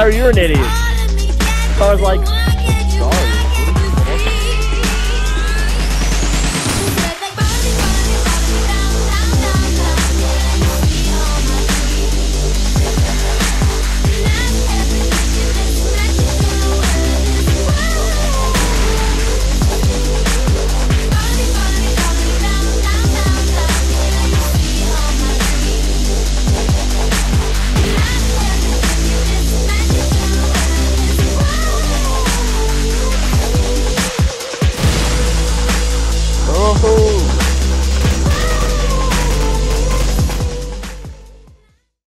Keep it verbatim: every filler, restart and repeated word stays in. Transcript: Harry, you're an idiot. So I was like,